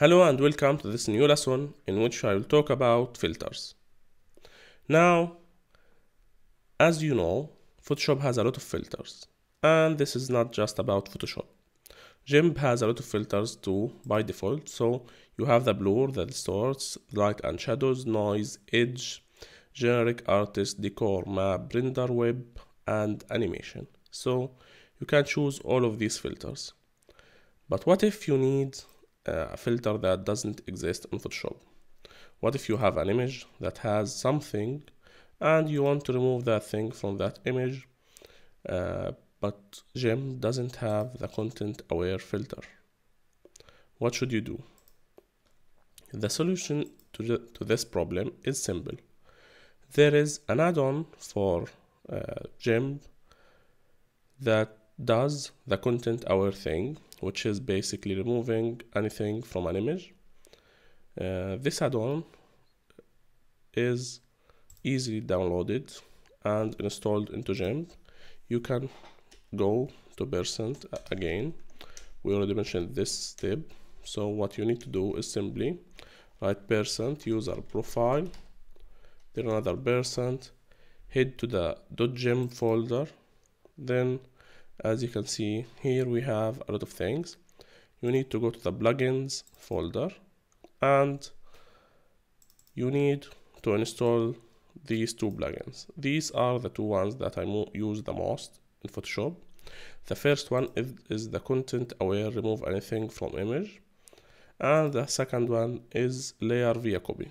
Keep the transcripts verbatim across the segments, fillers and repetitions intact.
Hello and welcome to this new lesson in which I will talk about filters. Now, as you know, Photoshop has a lot of filters, and this is not just about Photoshop. GIMP has a lot of filters too by default, so you have the blur, the distorts, light and shadows, noise, edge, generic, artist, decor, map, render, web, and animation. So you can choose all of these filters. But what if you need a filter that doesn't exist in Photoshop? What if you have an image that has something and you want to remove that thing from that image, uh, but GIMP doesn't have the content aware filter? What should you do? The solution to, the, to this problem is simple. There is an add-on for uh, GIMP that does the content aware thing, which is basically removing anything from an image. Uh, this add-on is easily downloaded and installed into GIMP. You can go to percent again. We already mentioned this step. So what you need to do is simply write percent user profile, then another percent, head to the .gimp folder. Then, as you can see here, we have a lot of things. You need to go to the plugins folder, and you need to install these two plugins. These are the two ones that I use the most in Photoshop. The first one is, is the content aware remove anything from image, and the second one is layer via copy.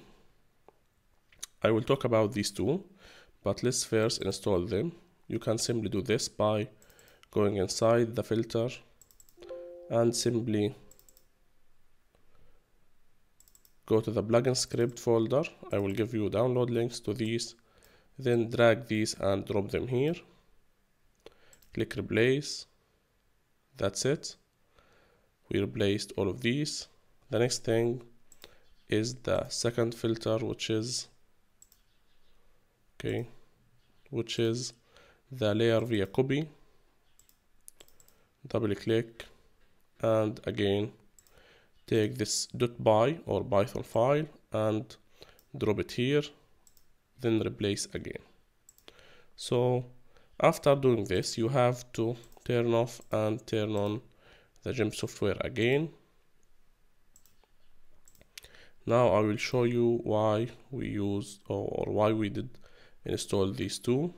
I will talk about these two, but let's first install them. You can simply do this by going inside the filter and simply go to the plugin script folder. I will give you download links to these, then drag these and drop them here. Click replace. That's it. We replaced all of these. The next thing is the second filter, which is okay, which is the layer via copy. Double click, and again take this .py or Python file and drop it here, then replace again. So after doing this, you have to turn off and turn on the GIMP software again. Now I will show you why we used or why we did install these two.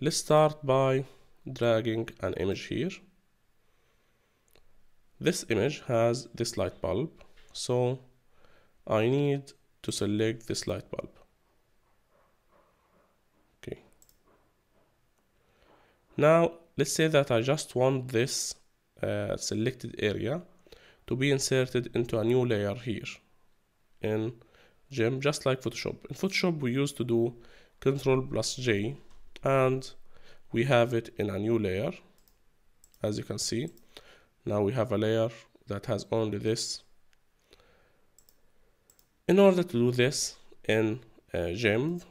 Let's start by dragging an image here. This image has this light bulb, so I need to select this light bulb. Okay. Now let's say that I just want this uh, selected area to be inserted into a new layer here in GIMP, just like Photoshop. In Photoshop, we used to do control plus J, and we have it in a new layer. As you can see, now we have a layer that has only this. In order to do this in uh, GIMP,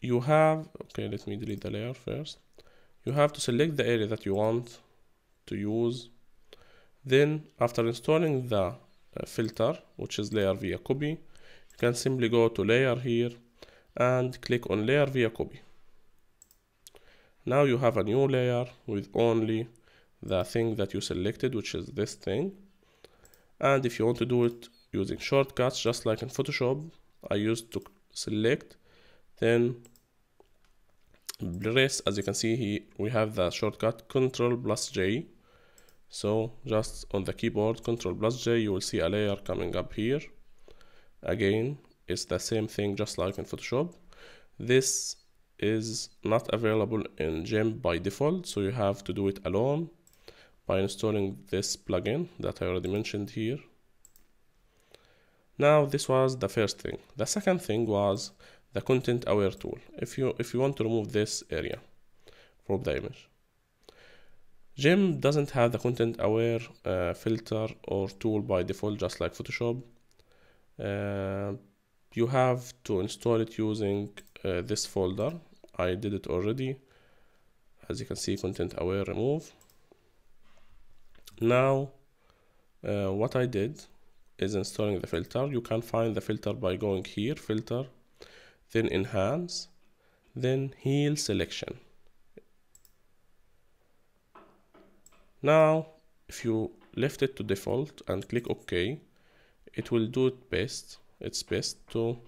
you have, okay, let me delete the layer first. You have to select the area that you want to use. Then after installing the uh, filter, which is layer via copy, you can simply go to layer here and click on layer via copy. Now you have a new layer with only the thing that you selected, which is this thing. And if you want to do it using shortcuts, just like in Photoshop, I used to select, then press, as you can see here, we have the shortcut control plus J. So just on the keyboard, control plus J, you will see a layer coming up here. Again, it's the same thing, just like in Photoshop. This is not available in GIMP by default, so you have to do it alone by installing this plugin that I already mentioned here. Now this was the first thing. The second thing was the content aware tool. If you if you want to remove this area from the image, GIMP doesn't have the content aware uh, filter or tool by default, just like Photoshop. Uh, you have to install it using uh, this folder. I did it already. As you can see, content aware remove. Now uh, what I did is installing the filter. You can find the filter by going here, filter, then enhance, then heal selection. Now if you left it to default and click OK, it will do it best. It's best to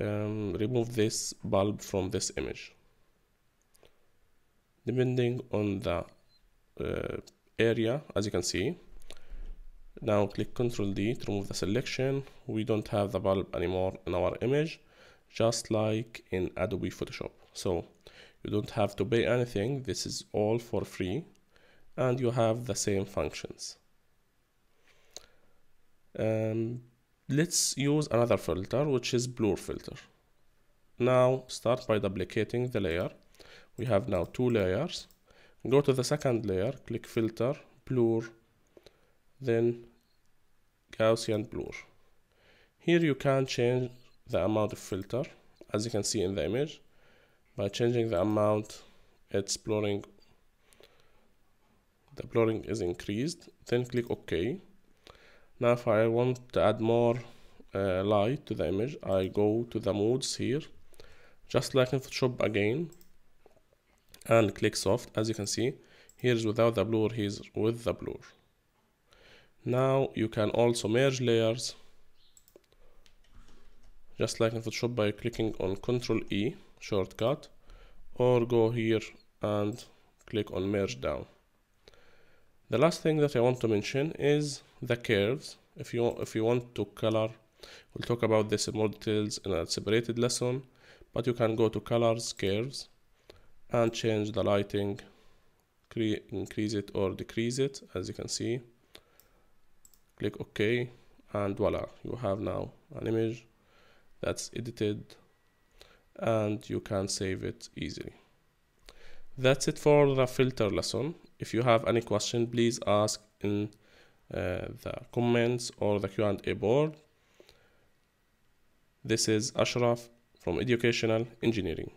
um, remove this bulb from this image, depending on the uh, area, as you can see. Now click control D to remove the selection. We don't have the bulb anymore in our image, just like in Adobe Photoshop. So you don't have to pay anything. This is all for free, and you have the same functions. Um, let's use another filter, which is blur filter. Now start by duplicating the layer. We have now two layers. Go to the second layer, click filter, blur, then Gaussian blur. Here you can change the amount of filter, as you can see in the image. By changing the amount, it's blurring. The blurring is increased. Then click OK. Now if I want to add more uh, light to the image, I go to the modes here, just like in Photoshop again, and click soft. As you can see, here is without the blur, here is with the blur. Now you can also merge layers, just like in Photoshop, by clicking on control E shortcut, or go here and click on merge down. The last thing that I want to mention is the curves. If you if you want to color, we'll talk about this in more details in a separated lesson, but you can go to colors, curves, and change the lighting, increase it or decrease it, as you can see. Click OK, and voila, you have now an image that's edited, and you can save it easily. That's it for the filter lesson. If you have any question, please ask in uh, the comments or the Q and A board. This is Ashraf from Educational Engineering.